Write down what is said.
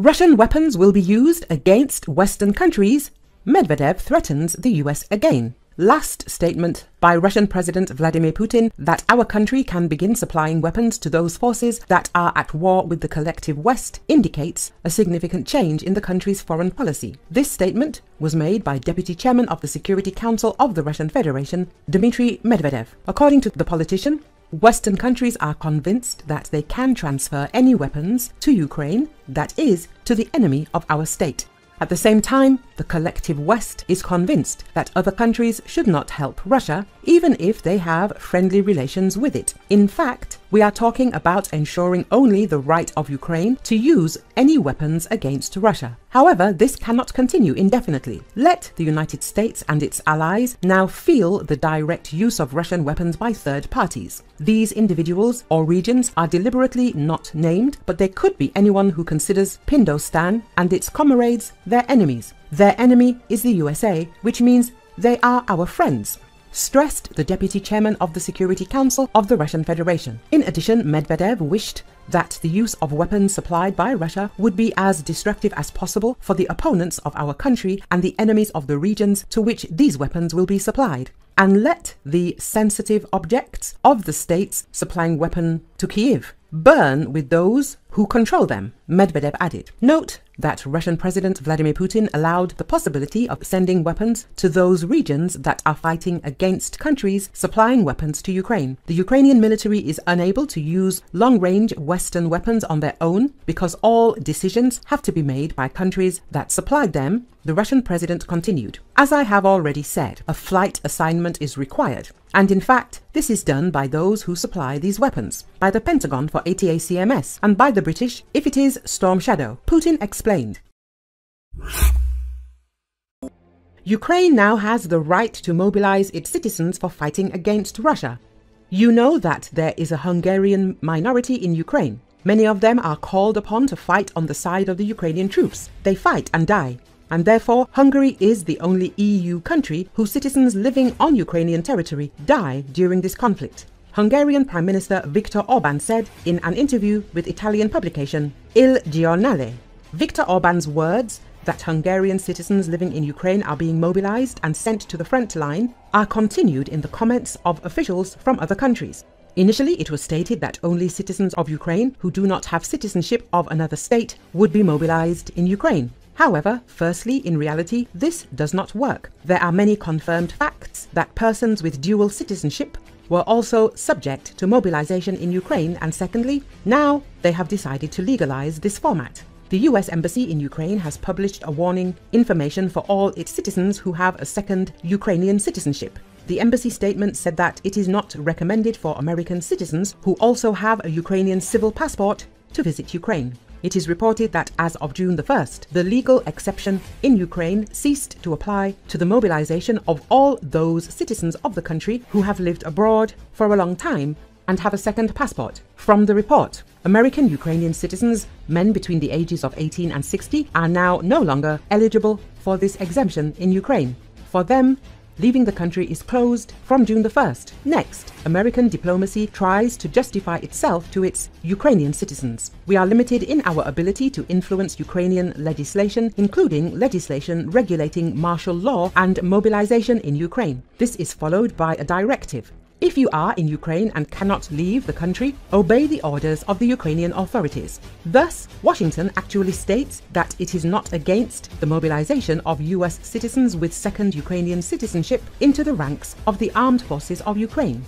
Russian weapons will be used against Western countries. Medvedev threatens the US again. Last statement by Russian President Vladimir Putin that our country can begin supplying weapons to those forces that are at war with the collective West indicates a significant change in the country's foreign policy. This statement was made by Deputy Chairman of the Security Council of the Russian Federation, Dmitry Medvedev. According to the politician, Western countries are convinced that they can transfer any weapons to Ukraine, that is, to the enemy of our state. At the same time, the collective West is convinced that other countries should not help Russia, even if they have friendly relations with it. In fact, we are talking about ensuring only the right of Ukraine to use any weapons against Russia. However, this cannot continue indefinitely. Let the United States and its allies now feel the direct use of Russian weapons by third parties. These individuals or regions are deliberately not named, but they could be anyone who considers Pindostan and its comrades their enemies. Their enemy is the USA, which means they are our friends, stressed the Deputy Chairman of the Security Council of the Russian Federation. In addition, Medvedev wished that the use of weapons supplied by Russia would be as destructive as possible for the opponents of our country and the enemies of the regions to which these weapons will be supplied. And let the sensitive objects of the states supplying weapons to Kyiv burn with those who control them, Medvedev added. Note that Russian President Vladimir Putin allowed the possibility of sending weapons to those regions that are fighting against countries supplying weapons to Ukraine. The Ukrainian military is unable to use long-range Western weapons on their own because all decisions have to be made by countries that supplied them, the Russian president continued. As I have already said, a flight assignment is required. And in fact, this is done by those who supply these weapons, by the Pentagon for ATACMS and by the British if it is Storm Shadow, Putin explained. Ukraine now has the right to mobilize its citizens for fighting against Russia. You know that there is a Hungarian minority in Ukraine. Many of them are called upon to fight on the side of the Ukrainian troops. They fight and die. And therefore, Hungary is the only EU country whose citizens living on Ukrainian territory die during this conflict. Hungarian Prime Minister Viktor Orbán said in an interview with Italian publication Il Giornale. Viktor Orbán's words that Hungarian citizens living in Ukraine are being mobilized and sent to the front line are continued in the comments of officials from other countries. Initially, it was stated that only citizens of Ukraine who do not have citizenship of another state would be mobilized in Ukraine. However, firstly, in reality, this does not work. There are many confirmed facts that persons with dual citizenship were also subject to mobilization in Ukraine, and secondly, now they have decided to legalize this format. The US Embassy in Ukraine has published a warning information for all its citizens who have a second Ukrainian citizenship. The embassy statement said that it is not recommended for American citizens who also have a Ukrainian civil passport to visit Ukraine. It is reported that as of June the 1st, the legal exception in Ukraine ceased to apply to the mobilization of all those citizens of the country who have lived abroad for a long time and have a second passport. From the report, American Ukrainian citizens, men between the ages of 18 and 60, are now no longer eligible for this exemption in Ukraine. For them, leaving the country is closed from June the 1st. Next, American diplomacy tries to justify itself to its Ukrainian citizens. We are limited in our ability to influence Ukrainian legislation, including legislation regulating martial law and mobilization in Ukraine. This is followed by a directive. If you are in Ukraine and cannot leave the country, obey the orders of the Ukrainian authorities. Thus, Washington actually states that it is not against the mobilization of US citizens with second Ukrainian citizenship into the ranks of the armed forces of Ukraine.